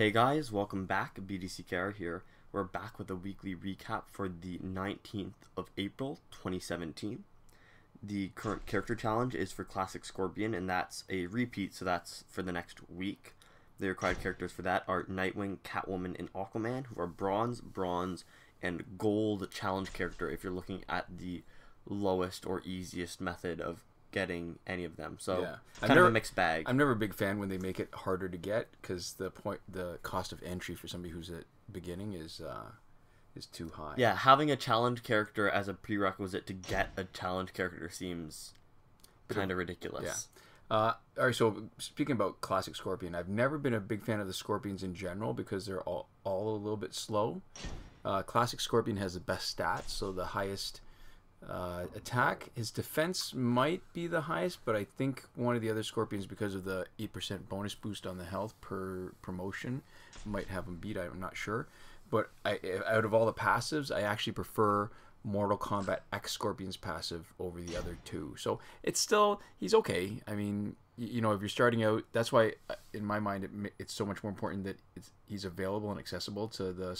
Hey guys, welcome back. BDCKR here. We're back with a weekly recap for the 19th of April 2017. The current character challenge is for Classic Scorpion, and that's a repeat, so that's for the next week. The required characters for that are Nightwing, Catwoman, and Aquaman, who are bronze, bronze, and gold challenge character if you're looking at the lowest or easiest method of getting any of them. So yeah, kind of a mixed bag. I'm never a big fan when they make it harder to get, because the cost of entry for somebody who's at beginning is too high. Yeah, having a challenge character as a prerequisite to get a challenge character seems kind of ridiculous. Yeah. All right, so speaking about Classic Scorpion, I've never been a big fan of the Scorpions in general because they're all a little bit slow. Classic Scorpion has the best stats, so the highest attack. His defense might be the highest, but I think one of the other Scorpions, because of the 8% bonus boost on the health per promotion, might have him beat. I'm not sure, but out of all the passives, I actually prefer Mortal Kombat X Scorpion's passive over the other two. So it's still, he's okay. I mean, you know, if you're starting out, that's why in my mind it's so much more important that he's available and accessible to the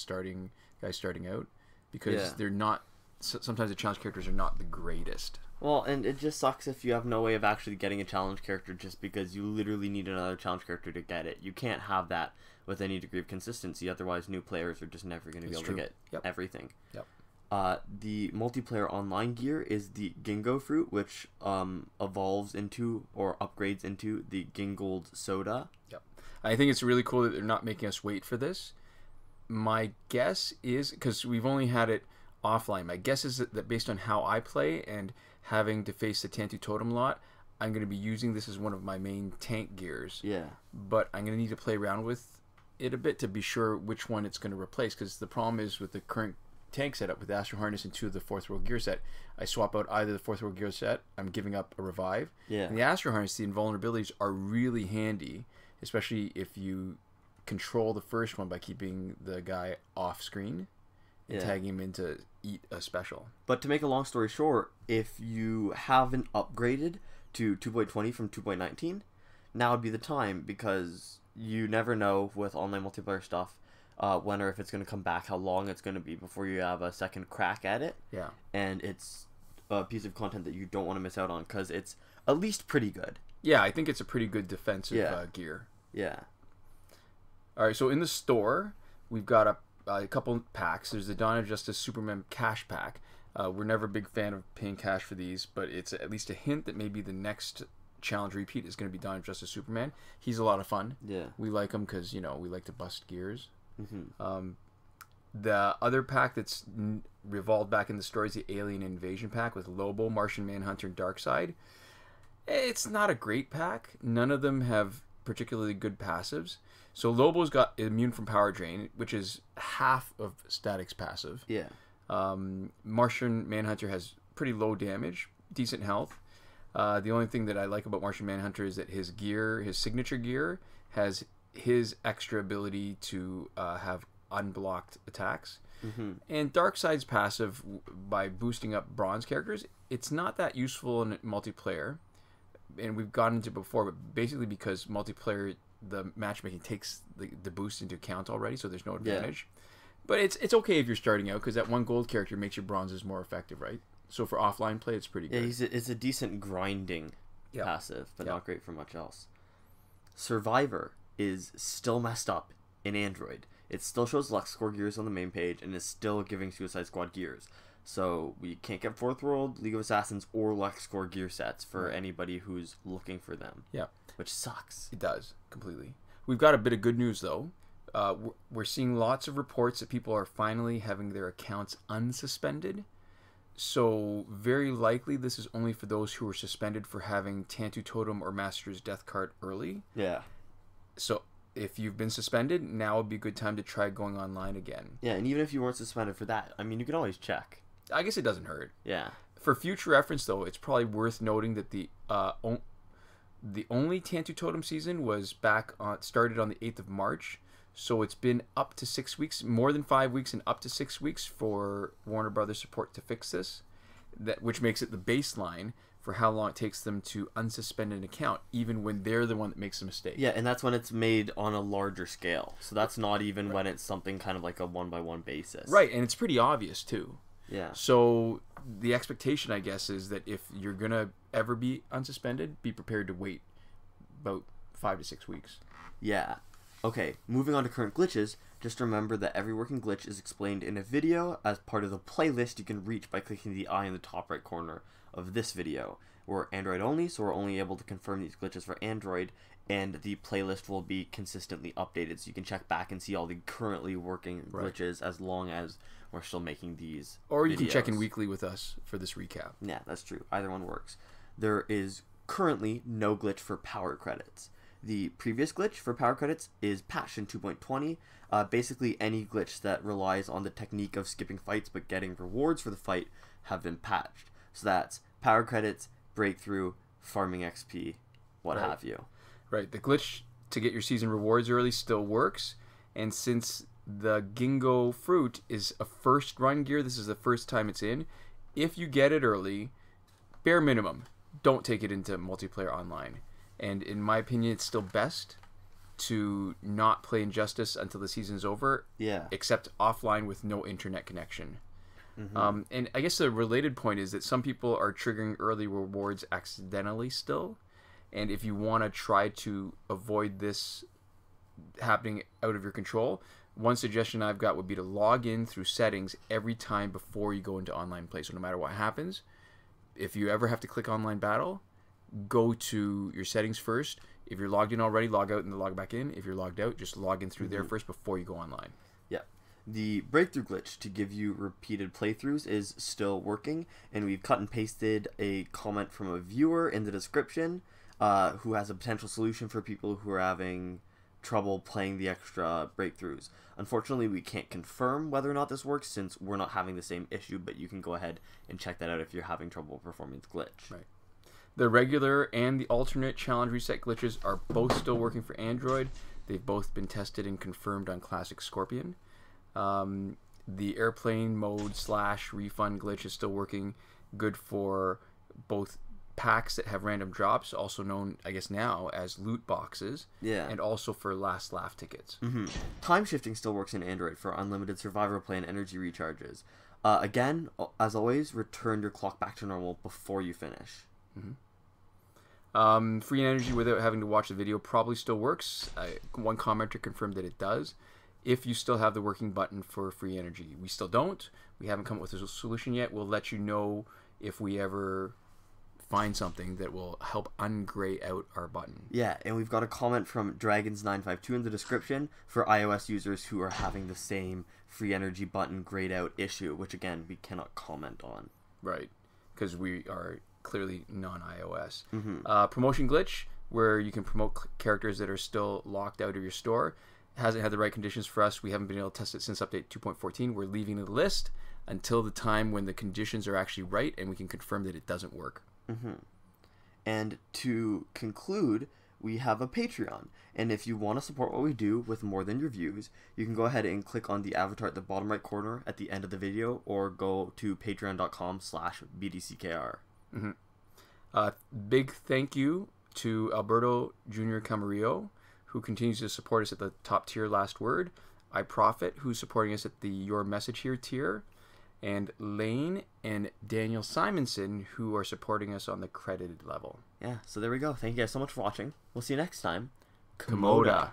guys starting out, because they're not. Sometimes the challenge characters are not the greatest. Well, and it just sucks if you have no way of actually getting a challenge character just because you literally need another challenge character to get it. You can't have that with any degree of consistency, otherwise new players are just never going to be able to get everything. Yep. The multiplayer online gear is the Gingo fruit, which evolves into or upgrades into the Gingold soda. Yep. I think it's really cool that they're not making us wait for this. My guess is, because we've only had it offline, my guess is that based on how I play and having to face the Tantu totem lot, I'm going to be using this as one of my main tank gears. Yeah. But I'm going to need to play around with it a bit to be sure which one it's going to replace, because the problem is with the current tank setup with the Astro Harness and two of the Fourth World Gear set, I swap out either the Fourth World Gear set, I'm giving up a revive. Yeah. And the Astro Harness, the invulnerabilities are really handy, especially if you control the first one by keeping the guy off screen. Yeah. Tagging him in to eat a special. But to make a long story short, if you haven't upgraded to 2.20 from 2.19, now would be the time, because you never know with online multiplayer stuff when or if it's going to come back, how long it's going to be before you have a second crack at it. Yeah. And it's a piece of content that you don't want to miss out on, because it's at least pretty good. Yeah, I think it's a pretty good defensive gear. Yeah. All right, so in the store, we've got a couple packs. There's the Dawn of Justice Superman cash pack. We're never a big fan of paying cash for these, but it's at least a hint that maybe the next challenge repeat is going to be Dawn of Justice Superman. He's a lot of fun. Yeah, we like him because, you know, we like to bust gears. Mm-hmm. The other pack that's revolved back in the story is the Alien Invasion Pack with Lobo, Martian Manhunter, and Darkseid. It's not a great pack. None of them have particularly good passives. So Lobo's got immune from power drain, which is half of Static's passive. Yeah. Martian Manhunter has pretty low damage, decent health. The only thing that I like about Martian Manhunter is that his gear, his signature gear, has his extra ability to have unblocked attacks. Mm-hmm. And Darkseid's passive, by boosting up bronze characters, it's not that useful in multiplayer. And we've gotten into it before, but basically because multiplayer, the matchmaking takes the boost into account already, so there's no advantage. Yeah. But it's okay if you're starting out, because that one gold character makes your bronzes more effective, right? So for offline play, it's pretty good. Yeah, it's a decent grinding passive, but not great for much else. Survivor is still messed up in Android. It still shows Lux Score gears on the main page, and is still giving Suicide Squad gears. So we can't get Fourth World, League of Assassins, or Lux Score gear sets for anybody who's looking for them. Yeah. Which sucks. It does, completely. We've got a bit of good news, though. We're seeing lots of reports that people are finally having their accounts unsuspended. So very likely this is only for those who are suspended for having Tantu Totem or Master's Death Cart early. Yeah. So if you've been suspended, now would be a good time to try going online again. Yeah, and even if you weren't suspended for that, I mean, you can always check. I guess it doesn't hurt. Yeah. For future reference, though, it's probably worth noting that the only Tantu Totem season was started on the 8th of March, so it's been up to 6 weeks, more than 5 weeks, and up to 6 weeks for Warner Brothers support to fix this, which makes it the baseline. for how long it takes them to unsuspend an account, even when they're the one that makes a mistake. Yeah, and that's when it's made on a larger scale. So that's not even when it's something kind of like a one-by-one basis. Right, and it's pretty obvious, too. Yeah. So the expectation, I guess, is that if you're going to ever be unsuspended, be prepared to wait about 5 to 6 weeks. Yeah. Okay, moving on to current glitches, just remember that every working glitch is explained in a video as part of the playlist you can reach by clicking the eye in the top right corner of this video. We're Android only, so we're only able to confirm these glitches for Android, and the playlist will be consistently updated, so you can check back and see all the currently working glitches as long as we're still making these Or you videos. Can check in weekly with us for this recap. Yeah, that's true. Either one works. There is currently no glitch for power credits. The previous glitch for power credits is patched in 2.20. Basically, any glitch that relies on the technique of skipping fights but getting rewards for the fight have been patched. So that's power credits, breakthrough, farming XP, what have you. Right. The glitch to get your season rewards early still works. And since the Gingo fruit is a first run gear, this is the first time it's in. If you get it early, bare minimum, don't take it into multiplayer online. And in my opinion, it's still best to not play Injustice until the season's over, except offline with no internet connection. Mm-hmm. And I guess the related point is that some people are triggering early rewards accidentally still. And if you want to try to avoid this happening out of your control, one suggestion I've got would be to log in through settings every time before you go into online play. So no matter what happens, if you ever have to click online battle, go to your settings first. If you're logged in already, log out and then log back in. If you're logged out, just log in through there first before you go online. Yeah. The breakthrough glitch to give you repeated playthroughs is still working, and we've cut and pasted a comment from a viewer in the description who has a potential solution for people who are having trouble playing the extra breakthroughs. Unfortunately, we can't confirm whether or not this works since we're not having the same issue, but you can go ahead and check that out if you're having trouble performing the glitch. Right. The regular and the alternate challenge reset glitches are both still working for Android. They've both been tested and confirmed on Classic Scorpion. The airplane mode slash refund glitch is still working, good for both packs that have random drops, also known, I guess now, as loot boxes, and also for last laugh tickets. Time shifting still works in Android for unlimited Survivor play and energy recharges. Again, as always, return your clock back to normal before you finish. Free energy without having to watch the video probably still works. One commenter confirmed that it does. If you still have the working button for free energy, we still don't. We haven't come up with a solution yet. We'll let you know if we ever find something that will help ungray out our button. Yeah, and we've got a comment from Dragons952 in the description for iOS users who are having the same free energy button grayed out issue, which again we cannot comment on. Right, because we are clearly non-iOS. Promotion glitch, where you can promote characters that are still locked out of your store. It hasn't had the right conditions for us. We haven't been able to test it since update 2.14. We're leaving the list until the time when the conditions are actually right and we can confirm that it doesn't work. And to conclude, we have a Patreon, and if you want to support what we do with more than your views, you can go ahead and click on the avatar at the bottom right corner at the end of the video, or go to patreon.com/BDCKR. Big thank you to Alberto Jr. Camarillo, who continues to support us at the top tier, Last Word, iProphet, who's supporting us at the Your Message Here tier, and Lane and Daniel Simonson, who are supporting us on the credited level. Yeah, so there we go. Thank you guys so much for watching. We'll see you next time. Komoda.